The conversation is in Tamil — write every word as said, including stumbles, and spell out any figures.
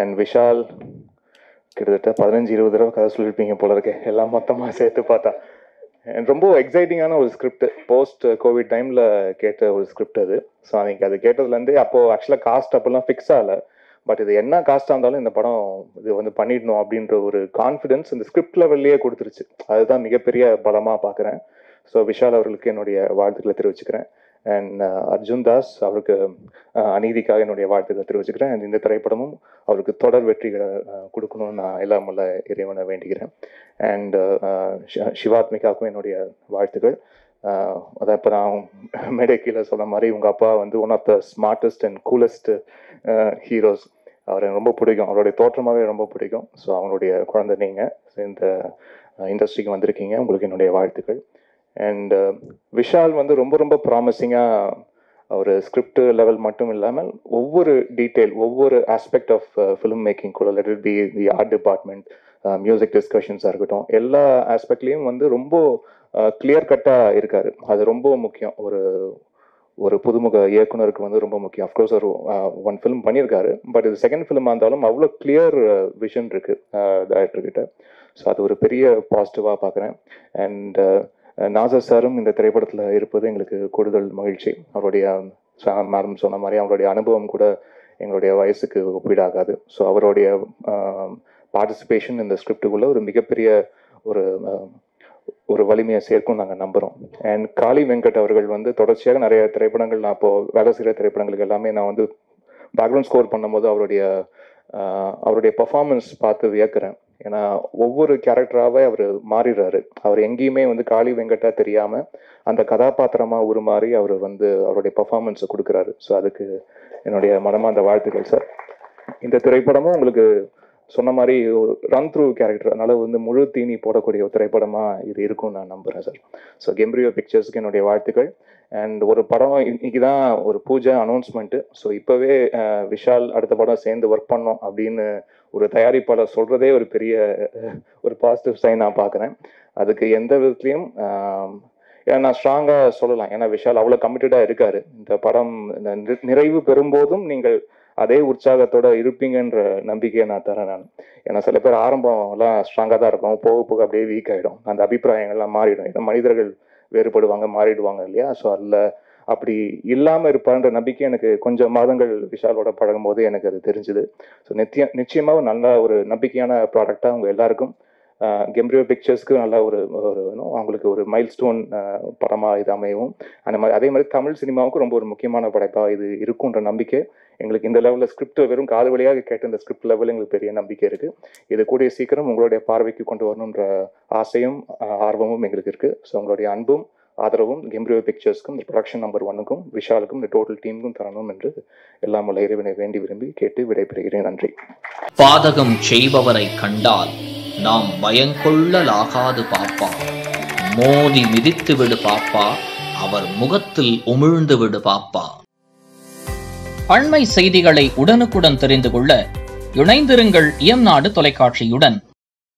and Vishal கிட்டத்தட்ட பதினைந்து இருபது தடவை கதை சொல்லிருப்பீங்க போல இருக்கு, எல்லாம் மொத்தமாக சேர்த்து பார்த்தா. அண்ட் ரொம்ப எக்ஸைட்டிங்கான ஒரு ஸ்கிரிப்ட், போஸ்ட் கோவிட் டைமில் கேட்ட ஒரு ஸ்கிரிப்ட் அது. ஸோ எனக்கு அது கேட்டதுலேருந்து அப்போது ஆக்சுவலாக காஸ்ட் அப்போல்லாம் ஃபிக்ஸ் ஆகலை, பட் இது என்ன காஸ்ட்டாக இருந்தாலும் இந்த படம் இது வந்து பண்ணிடணும் அப்படின்ற ஒரு கான்ஃபிடென்ஸ் இந்த ஸ்கிரிப்ட் லெவல்லையே கொடுத்துருச்சு. அதுதான் மிகப்பெரிய பலமாக பார்க்குறேன். ஸோ விஷால் அவர்களுக்கு என்னுடைய வாழ்த்துக்களை தெரிவிச்சுக்கிறேன். அண்ட் அர்ஜுன் தாஸ் அவருக்கு அநீதிக்காக என்னுடைய வாழ்த்துக்களை தெரிவிச்சுக்கிறேன். அண்ட் இந்த திரைப்படமும் அவருக்கு தொடர் வெற்றிகளை கொடுக்கணும்னு நான் எல்லாம் உள்ள இறைவனை வேண்டிக்கிறேன். அண்ட் சிவாத்மிகாவுக்கும் என்னுடைய வாழ்த்துக்கள். அதான் இப்போ நான் மேடை கீழே சொன்ன மாதிரி உங்கள் அப்பா வந்து one of the smartest and coolest heroes. அவரை ரொம்ப பிடிக்கும், அவருடைய தோற்றமாகவே ரொம்ப பிடிக்கும். ஸோ அவங்களுடைய குழந்தை நீங்கள் இந்த இண்டஸ்ட்ரிக்கு வந்திருக்கீங்க, உங்களுக்கு என்னுடைய வாழ்த்துக்கள். அண்ட் விஷால் வந்து ரொம்ப ரொம்ப ப்ராமிசிங்காக ஒரு ஸ்கிரிப்ட் லெவல் மட்டும் இல்லாமல் ஒவ்வொரு டீட்டெயில், ஒவ்வொரு ஆஸ்பெக்ட் ஆஃப் ஃபிலிம் மேக்கிங் கூட, let it be the art department, music டிஸ்கஷன்ஸாக இருக்கட்டும், எல்லா ஆஸ்பெக்ட்லேயும் வந்து ரொம்ப கிளியர் கட்டாக இருக்கார். அது ரொம்ப முக்கியம் ஒரு ஒரு புதுமுக இயக்குனருக்கு வந்து ரொம்ப முக்கியம். அஃப்கோர்ஸ் ஒரு ஒன் ஃபிலிம் பண்ணியிருக்காரு, பட் இது செகண்ட் ஃபிலிமாக இருந்தாலும் அவ்வளோ கிளியர் விஷன் இருக்குது டைரக்டர்கிட்ட. ஸோ அது ஒரு பெரிய பாசிட்டிவாக பார்க்குறேன். அண்ட் நாசர் சாரும் இந்த திரைப்படத்தில் இருப்பது எங்களுக்கு கூடுதல் மகிழ்ச்சி. அவருடைய மேடம் சொன்ன மாதிரி அவருடைய அனுபவம் கூட எங்களுடைய வயசுக்கு ஒப்பீடாகாது. ஸோ அவருடைய பார்ட்டிசிபேஷன் இந்த ஸ்கிரிப்டுக்குள்ளே ஒரு மிகப்பெரிய ஒரு ஒரு வலிமையை சேர்க்கும் நாங்கள் நம்புகிறோம். அண்ட் காளி வெங்கட் அவர்கள் வந்து தொடர்ச்சியாக நிறைய திரைப்படங்கள், நான் இப்போது வேலை செய்கிற திரைப்படங்களுக்கு எல்லாமே நான் வந்து பேக்ரவுண்ட் ஸ்கோர் பண்ணும்போது அவருடைய அவருடைய பர்ஃபார்மன்ஸ் பார்த்து வியக்கிறேன். ஏன்னா ஒவ்வொரு கேரக்டராகவே அவர் மாறிடுறாரு. அவர் எங்கேயுமே வந்து காளி வெங்கட்டாக தெரியாமல் அந்த கதாபாத்திரமாக ஒரு மாதிரி அவர் வந்து அவருடைய பர்ஃபார்மன்ஸை கொடுக்குறாரு. ஸோ அதுக்கு என்னுடைய மனமார்ந்த வாழ்த்துக்கள் சார். இந்த திரைப்படமும் உங்களுக்கு சொன்ன மாதிரி ஒரு ரன் த்ரூ கேரக்டர், அதனால் வந்து முழு தீனி போடக்கூடிய ஒரு திரைப்படமாக இது இருக்கும்னு நான் நம்புகிறேன் சார். ஸோ கம்பீரா பிக்சர்ஸ்க்கு என்னுடைய வாழ்த்துக்கள். அண்ட் ஒரு படம் இன்றைக்கி தான் ஒரு பூஜை அனௌன்ஸ்மெண்ட்டு. ஸோ இப்போவே விஷால் அடுத்த படம் சேர்ந்து ஒர்க் பண்ணோம் அப்படின்னு ஒரு தயாரிப்பாளர் சொல்கிறதே ஒரு பெரிய ஒரு பாசிட்டிவ் சைன் நான் பார்க்குறேன். அதுக்கு எந்த விதத்துலையும் நான் ஸ்ட்ராங்காக சொல்லலாம், ஏன்னா விஷால் அவ்வளோ கமிட்டடாக இருக்கார். இந்த படம் நிறைவு பெறும்போதும் நீங்கள் அதே உற்சாகத்தோடு இருப்பீங்கன்ற நம்பிக்கையை நான் தரேன் நான். ஏன்னா சில பேர் ஆரம்பம்லாம் ஸ்ட்ராங்காக தான் இருக்கும், போக போக அப்படியே வீக் ஆகிடும், அந்த அபிப்பிராயங்கள்லாம் மாறிடும். ஏன்னா மனிதர்கள் வேறுபடுவாங்க, மாறிடுவாங்க இல்லையா. ஸோ அதில் அப்படி இல்லாமல் இருப்பான்ற நம்பிக்கை எனக்கு கொஞ்சம் மாதங்கள் விஷாலோட பழகும் போது எனக்கு அது தெரிஞ்சுது. ஸோ நித்தியம் நிச்சயமாக நல்ல ஒரு நம்பிக்கையான ப்ராடக்டாக அவங்க எல்லாருக்கும், கம்பீரா பிக்சர்ஸ்க்கு நல்ல ஒரு ஒரு அவங்களுக்கு ஒரு மைல் ஸ்டோன் படமாக இது அமையவும், அந்த மாதிரி அதே மாதிரி தமிழ் சினிமாவுக்கு ரொம்ப ஒரு முக்கியமான படைப்பாக இது இருக்குன்ற நம்பிக்கை எங்களுக்கு. இந்த லெவலில் ஸ்கிரிப்ட் வெறும் காது வழியாக கேட்ட இந்த ஸ்கிரிப்ட் லெவலில் எங்களுக்கு பெரிய நம்பிக்கை இருக்குது. இது கூடிய சீக்கிரம் உங்களுடைய பார்வைக்கு கொண்டு வரணுன்ற ஆசையும் ஆர்வமும் எங்களுக்கு இருக்குது. ஸோ உங்களுடைய அன்பும் ஆதரவும் கம்பீரா பிக்சர்ஸ்க்கும் இந்த ப்ரொடக்ஷன் நம்பர் ஒன்னுக்கும் விஷாலுக்கும் இந்த டோட்டல் டீமுக்கும் தரணும் என்று எல்லாம் உள்ள இறைவனை வேண்டி விரும்பி கேட்டு விடைபெறுகிறேன். நன்றி. பாதகம் செய்பவரை கண்டால் நாம் பயங்கொள்ளலாகாது பாப்பா, மோதி மிதித்து விடு பாப்பா, அவர் முகத்தில் உமிழ்ந்து விடு பாப்பா. அண்மை செய்திகளை உடனுக்குடன் தெரிந்து கொள்ள இணைந்திருங்கள் எம் நாடு தொலைக்காட்சியுடன்.